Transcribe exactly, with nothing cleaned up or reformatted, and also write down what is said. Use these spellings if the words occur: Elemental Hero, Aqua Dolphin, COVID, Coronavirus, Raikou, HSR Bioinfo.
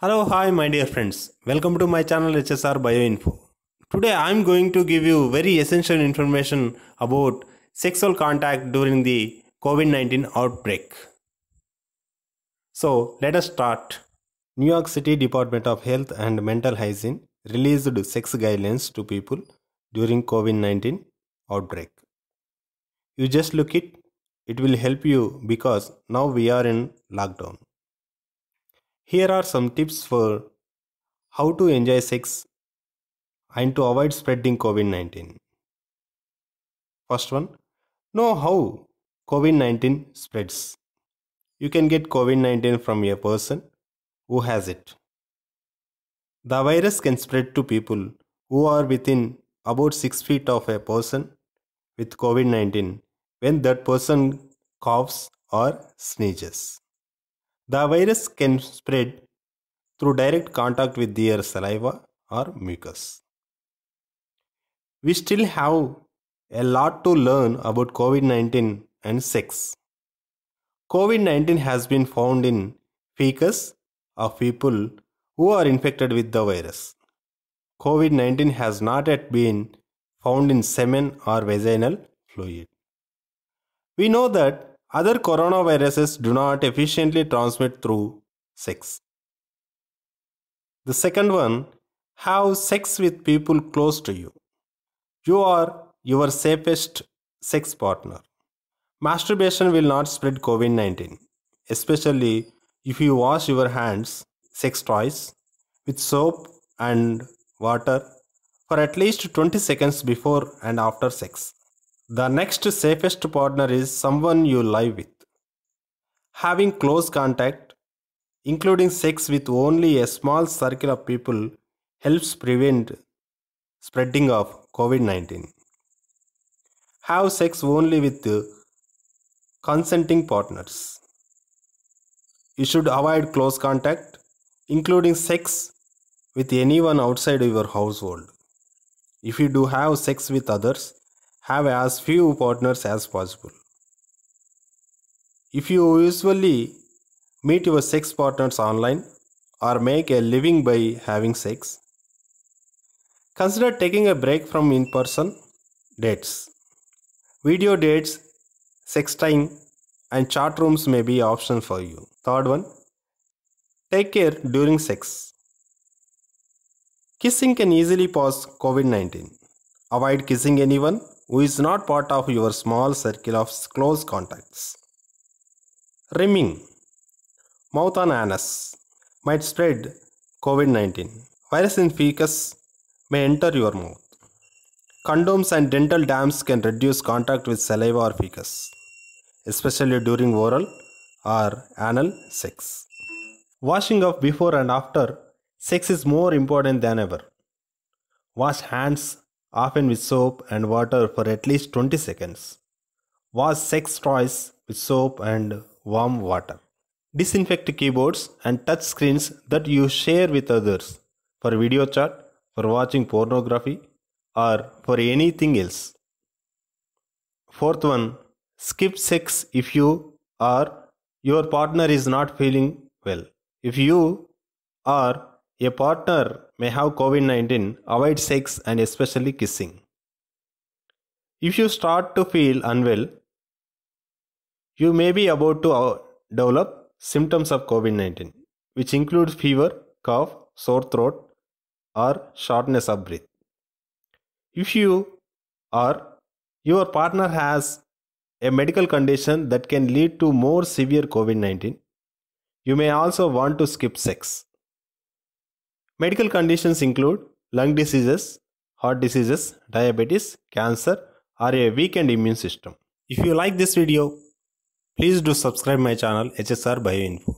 Hello, hi my dear friends. Welcome to my channel H S R Bioinfo. Today I am going to give you very essential information about sexual contact during the COVID nineteen outbreak. So let us start. New York City Department of Health and Mental Hygiene released sex guidelines to people during COVID nineteen outbreak. You just look it, it will help you because now we are in lockdown. Here are some tips for how to enjoy sex and to avoid spreading COVID nineteen. First one, know how COVID nineteen spreads. You can get COVID nineteen from a person who has it. The virus can spread to people who are within about six feet of a person with COVID nineteen when that person coughs or sneezes. The virus can spread through direct contact with their saliva or mucus. We still have a lot to learn about COVID nineteen and sex. COVID nineteen has been found in feces of people who are infected with the virus. COVID nineteen has not yet been found in semen or vaginal fluid. We know that other coronaviruses do not efficiently transmit through sex. The second one, have sex with people close to you. You are your safest sex partner. Masturbation will not spread COVID nineteen, especially if you wash your hands, sex toys, with soap and water for at least twenty seconds before and after sex. The next safest partner is someone you live with. Having close contact, including sex with only a small circle of people, helps prevent spreading of COVID nineteen. Have sex only with consenting partners. You should avoid close contact, including sex with anyone outside your household. If you do have sex with others, have as few partners as possible. If you usually meet your sex partners online or make a living by having sex, consider taking a break from in-person dates. Video dates, sexting, and chat rooms may be options for you. Third one, take care during sex. Kissing can easily pass COVID nineteen. Avoid kissing anyone who is not part of your small circle of close contacts. Rimming, mouth and anus, might spread COVID nineteen. Virus in feces may enter your mouth. Condoms and dental dams can reduce contact with saliva or feces, especially during oral or anal sex. Washing off before and after sex is more important than ever. Wash hands often with soap and water for at least twenty seconds. Wash sex toys with soap and warm water. Disinfect keyboards and touch screens that you share with others for video chat, for watching pornography, or for anything else. Fourth one, skip sex if you or your partner is not feeling well. If you are a partner may have COVID nineteen, avoid sex and especially kissing. If you start to feel unwell, you may be about to develop symptoms of COVID nineteen, which include fever, cough, sore throat, or shortness of breath. If you or your partner has a medical condition that can lead to more severe COVID nineteen, you may also want to skip sex. Medical conditions include lung diseases, heart diseases, diabetes, cancer, or a weakened immune system. If you like this video, please do subscribe my channel H S R Bioinfo.